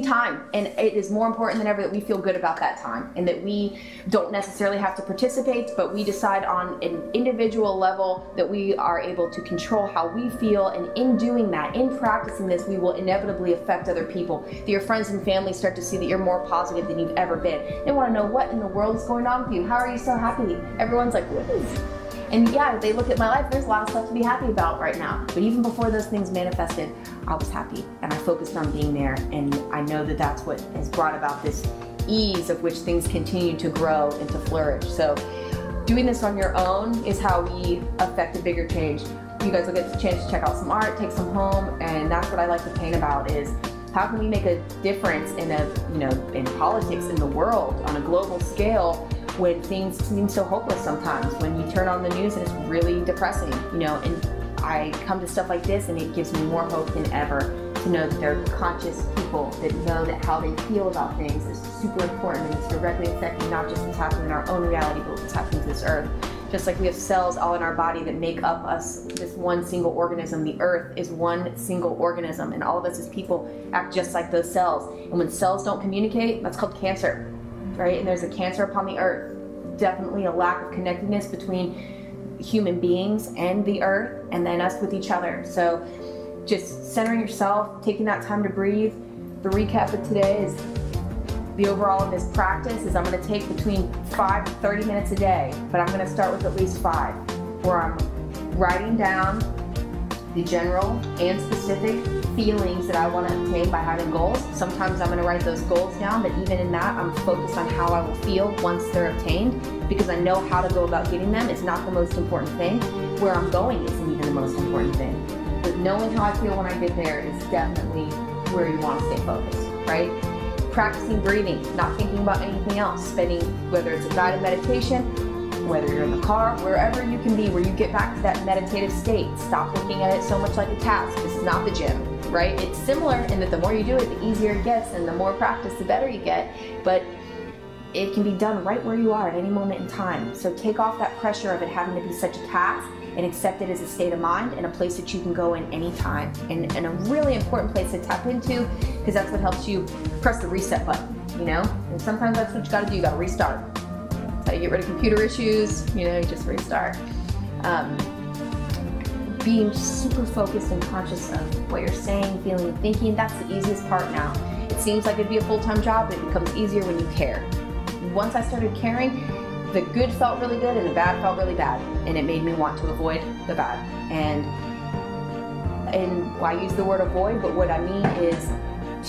time, and it is more important than ever that we feel good about that time and that we don't necessarily have to participate, but we decide on an individual level that we are able to control how we feel, and in doing that, in practicing this, we will inevitably affect other people. That your friends and family start to see that you're more positive than you've ever been. They want to know what in the world is going on with you. How are you so happy? Everyone's like, what is? And yeah, they look at my life, there's a lot of stuff to be happy about right now. But even before those things manifested, I was happy and I focused on being there. And I know that that's what has brought about this ease of which things continue to grow and to flourish. So doing this on your own is how we affect a bigger change. You guys will get the chance to check out some art, take some home, and that's what I like to paint about is how can we make a difference in in politics, in the world, on a global scale, when things seem so hopeless sometimes, when you turn on the news and it's really depressing, and I come to stuff like this and it gives me more hope than ever to know that there are conscious people that know that how they feel about things is super important, and it's directly affecting not just what's happening in our own reality, but what's happening to this earth. Just like we have cells all in our body that make up us, this one single organism, the earth is one single organism, and all of us as people act just like those cells. And when cells don't communicate, that's called cancer. Right? And there's a cancer upon the earth. Definitely a lack of connectedness between human beings and the earth, and then us with each other. So just centering yourself, taking that time to breathe. The recap of today is the overall of this practice is I'm going to take between 5 to 30 minutes a day, but I'm going to start with at least 5, where I'm writing down the general and specific feelings that I want to obtain by having goals. Sometimes I'm going to write those goals down, but even in that, I'm focused on how I will feel once they're obtained, because I know how to go about getting them. It's not the most important thing. Where I'm going isn't even the most important thing. But knowing how I feel when I get there is definitely where you want to stay focused, right? Practicing breathing, not thinking about anything else, spending, whether it's a guided meditation, whether you're in the car, wherever you can be, where you get back to that meditative state. Stop looking at it so much like a task. This is not the gym, right? It's similar in that the more you do it, the easier it gets, and the more practice, the better you get. But it can be done right where you are at any moment in time. So take off that pressure of it having to be such a task and accept it as a state of mind and a place that you can go in anytime. And a really important place to tap into, because that's what helps you press the reset button, And sometimes that's what you gotta do, you gotta restart. So you get rid of computer issues, you just restart. Being super focused and conscious of what you're saying, feeling, and thinking, that's the easiest part now. It seems like it'd be a full-time job, but it becomes easier when you care. Once I started caring, the good felt really good and the bad felt really bad, and it made me want to avoid the bad. And why I use the word avoid, but what I mean is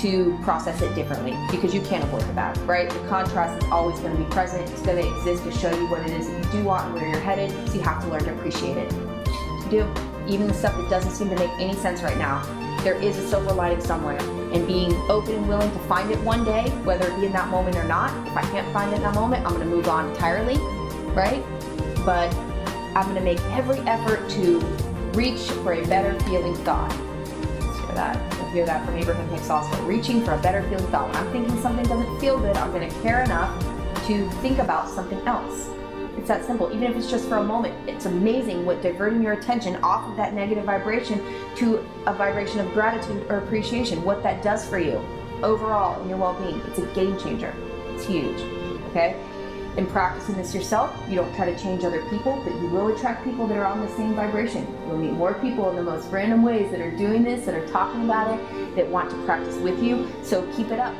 to process it differently, because you can't avoid the bad, right? The contrast is always going to be present. It's going to exist to show you what it is that you do want and where you're headed, so you have to learn to appreciate it. You do. Even the stuff that doesn't seem to make any sense right now, there is a silver lining somewhere, and being open and willing to find it one day, whether it be in that moment or not. If I can't find it in that moment, I'm going to move on entirely, right? But I'm going to make every effort to reach for a better feeling thought. You'll hear that from Abraham Hicks also. Reaching for a better feeling thought. When I'm thinking something doesn't feel good, I'm going to care enough to think about something else. It's that simple. Even if it's just for a moment, it's amazing what diverting your attention off of that negative vibration to a vibration of gratitude or appreciation, what that does for you overall in your well-being. It's a game changer. It's huge, okay? In practicing this yourself, you don't try to change other people, but you will attract people that are on the same vibration. You'll meet more people in the most random ways that are doing this, that are talking about it, that want to practice with you, so keep it up.